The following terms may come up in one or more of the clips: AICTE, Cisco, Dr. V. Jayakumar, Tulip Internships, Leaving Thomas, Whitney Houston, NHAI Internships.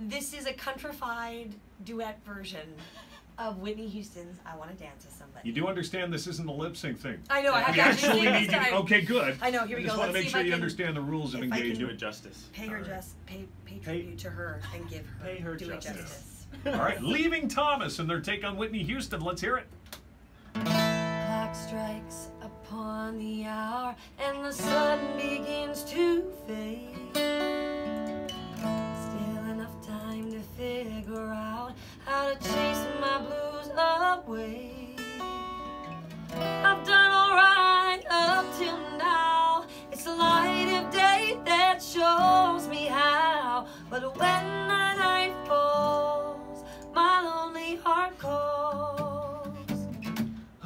This is a countrified duet version of Whitney Houston's "I Want to Dance with Somebody." You do understand this isn't a lip sync thing. I know. I have to actually need you. Okay, good. I know. Here we go. I just want to make sure you understand the rules of engagement. Do it justice. Pay tribute to her and give her. Pay her justice. All right, Leaving Thomas and their take on Whitney Houston. Let's hear it. Clock strikes upon the hour and the sun begins to fade. Still enough time to figure out how to chase my blues away. I've done all right up till now. It's the light of day that shows me how. But when the night falls, my lonely heart calls.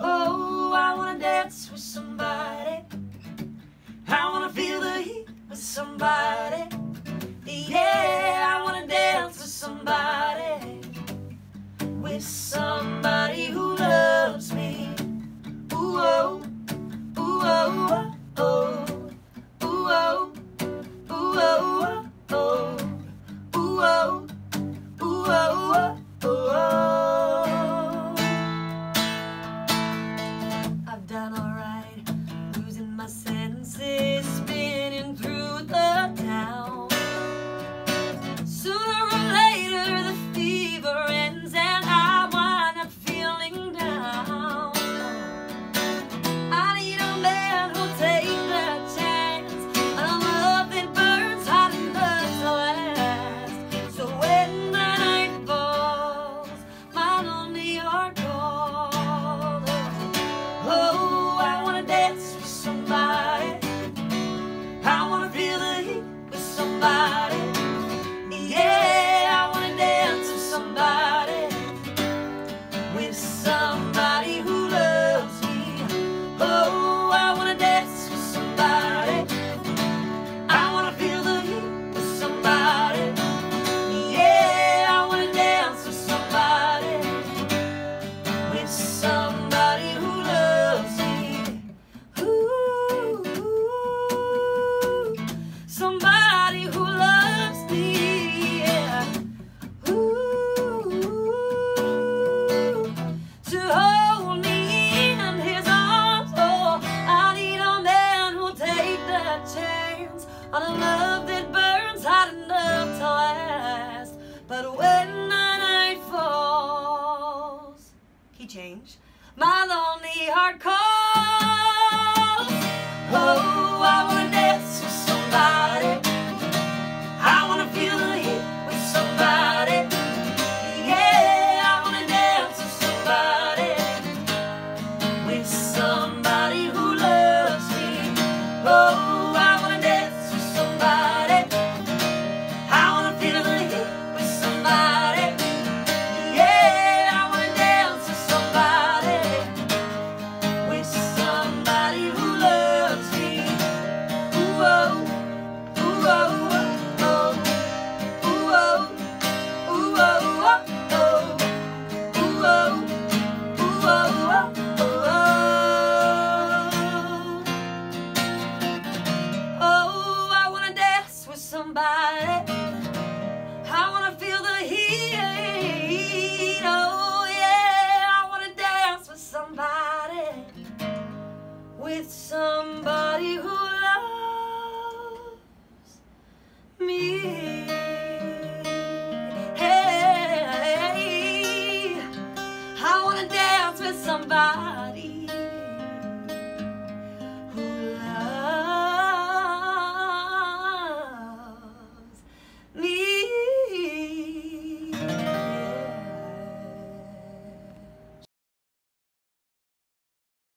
Oh, I wanna dance with somebody. I wanna feel the heat with somebody. Yeah, I wanna dance with somebody. With somebody who loves me. Ooh oh, ooh oh, oh, oh. Ooh oh, ooh oh, oh, oh. Ooh oh, ooh oh, oh, oh. I've done all right, losing my senses, spinning through the town. Sooner or later the fever ends and I wind up feeling down. I need a man who'll take the chance on a love that burns hot and doesn't last. So when the night falls, my lonely heart calls. Oh, I wanna dance with somebody. I wanna feel the heat with somebody. Somebody who loves me. Oh, I wanna dance with somebody. I wanna feel the heat with somebody. Yeah, I wanna dance with somebody. With somebody who loves me. Ooh, somebody who loves me. On a love that burns hot enough to last. But when the night falls, key change, my lonely heart calls. Oh, I wanna dance with somebody. I wanna feel the heat with somebody. Yeah, I wanna dance with somebody. With somebody who loves me. Oh, somebody. I wanna feel the heat. Oh yeah, I wanna dance with somebody. With somebody who